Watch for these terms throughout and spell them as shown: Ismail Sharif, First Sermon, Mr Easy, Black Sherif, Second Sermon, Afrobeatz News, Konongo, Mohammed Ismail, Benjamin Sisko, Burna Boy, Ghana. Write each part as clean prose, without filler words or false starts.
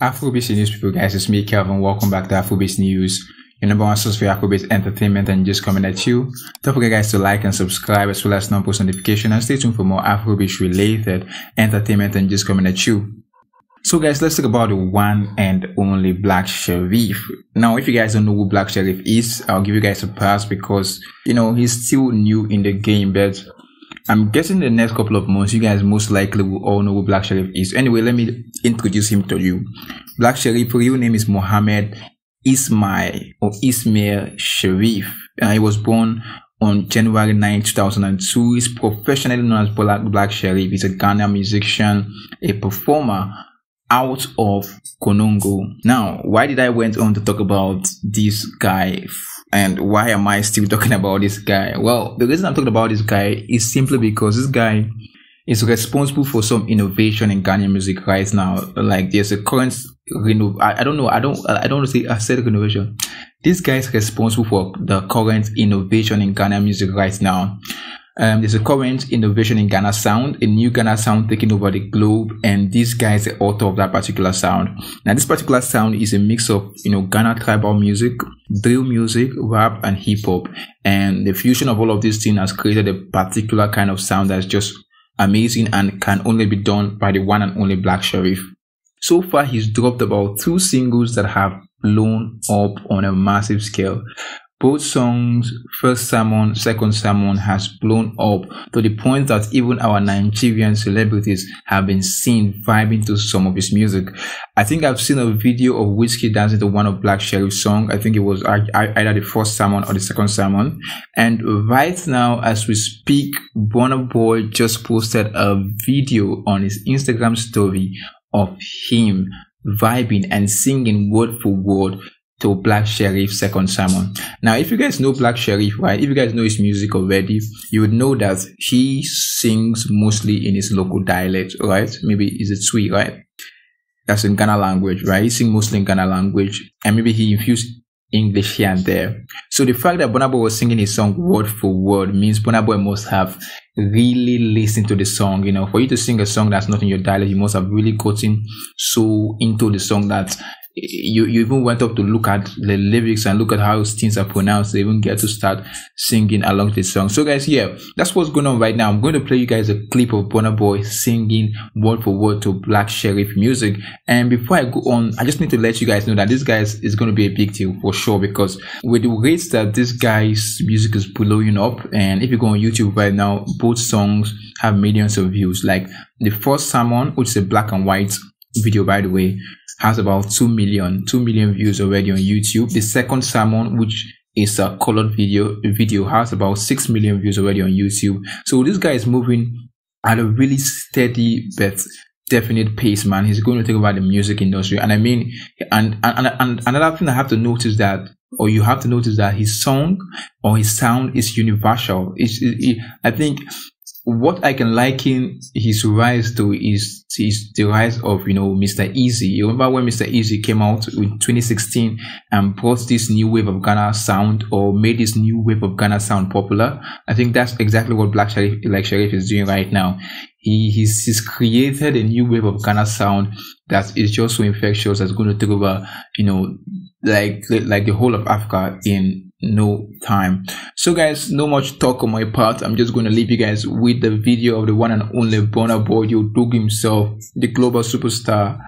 Afrobeatz News people, guys, it's me, Kelvin. Welcome back to Afrobeatz News, your number one source for Afrobeatz entertainment and just coming at you. Don't forget, guys, to like and subscribe as well as non-post notification, and stay tuned for more Afrobeatz related entertainment and just coming at you. So guys, let's talk about the one and only Black Sherif. Now, if you guys don't know who Black Sherif is, I'll give you guys a pass because, you know, he's still new in the game, but I'm guessing the next couple of months, you guys most likely will all know who Black Sherif is. Anyway, let me introduce him to you. Black Sherif, real name is Mohammed Ismail or Ismail Sharif. He was born on January 9, 2002. He's professionally known as Black Sherif. He's a Ghana musician, a performer out of Konongo. Now, why did I went on to talk about this guy? And why am I still talking about this guy? Well, the reason I'm talking about this guy is simply because this guy is responsible for some innovation in Ghanaian music right now. Like, there's a current renovation. This guy is responsible for the current innovation in Ghanaian music right now. There's a current innovation in Ghana sound, a new Ghana sound taking over the globe, and this guy is the author of that particular sound. Now, this particular sound is a mix of, you know, Ghana tribal music, drill music, rap, and hip-hop, and the fusion of all of these things has created a particular kind of sound that's just amazing and can only be done by the one and only Black Sherif. So far, he's dropped about 2 singles that have blown up on a massive scale. Both songs, First Sermon, Second Sermon, has blown up to the point that even our Nigerian celebrities have been seen vibing to some of his music. I think I've seen a video of Whiskey dancing to one of Black Sherif's songs. I think it was either the First Sermon or the Second Sermon. And right now, as we speak, Burna Boy just posted a video on his Instagram story of him vibing and singing word for word to Black Sherif, Second Sermon. Now, if you guys know Black Sherif, right, if you guys know his music already, you would know that he sings mostly in his local dialect, right? Maybe is it Swi, right? That's in Ghana language, right? He sings mostly in Ghana language, and maybe he infused English here and there. So the fact that Burna Boy was singing his song word for word means Burna Boy must have really listened to the song. You know, for you to sing a song that's not in your dialect, you must have really gotten so into the song that you even went up to look at the lyrics and look at how things are pronounced. They even get to start singing along the song. So guys, yeah, that's what's going on right now. I'm going to play you guys a clip of Burna Boy singing word for word to Black Sherif music. And before I go on, I just need to let you guys know that this guy is going to be a big deal for sure, because with the rates that this guy's music is blowing up, and if you go on YouTube right now, both songs have millions of views. Like the First Sermon, which is a black and white video, by the way, has about 2 million views already on YouTube. The Second Sermon, which is a colored video has about 6 million views already on YouTube. So this guy is moving at a really steady but definite pace, man. He's going to think about the music industry. And I mean, and another thing I have to notice that, or you have to notice that his song or his sound is universal. I think what I can liken his rise to is the rise of, you know, Mr. Easy. You remember when Mr. Easy came out in 2016 and brought this new wave of Ghana sound, or made this new wave of Ghana sound popular? I think that's exactly what Black Sherif, is doing right now. He's created a new wave of Ghana sound that is just so infectious, that's going to take over, you know, like the whole of Africa in no time. So guys, no much talk on my part. I'm just going to leave you guys with the video of the one and only Burna Boy, you dug himself, the global superstar,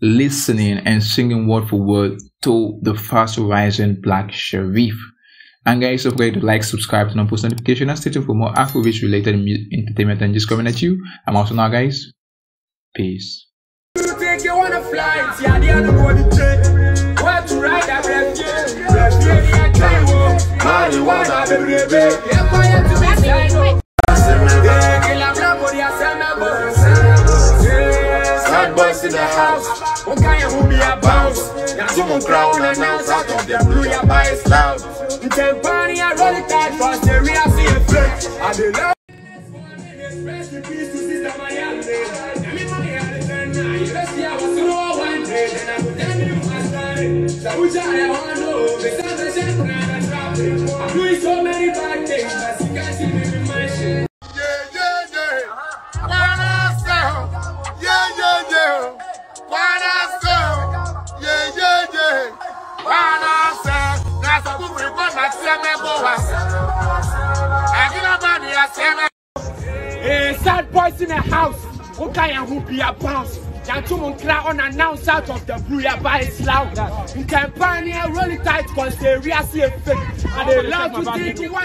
listening and singing word for word to the fast rising Black Sherif. And guys, don't forget to like, subscribe, turn on post notification, and stay tuned for more Afrobeatz related entertainment and just coming at you. I'm also now, guys. Peace. Sad boys in the house, one guy who be a bounce. Now someone crown and announce out of the blue, your bias loud. In Tempani, I roll it tight, but the real see a flip. I do love. Rest in peace to see the Miami. And if I had it then, you best see I was through all one day. And I would tell you my story. So we try to want to know. Because I said, I'm dropping. I'm doing so many bad things, but you guys see me with my shit. Burna Boy. A sad boys in a house. Okay, and who be a bounce? That woman cry on announced out of the blue, your body is loud. You can find here really tight because they real see a fake. And they love to take one.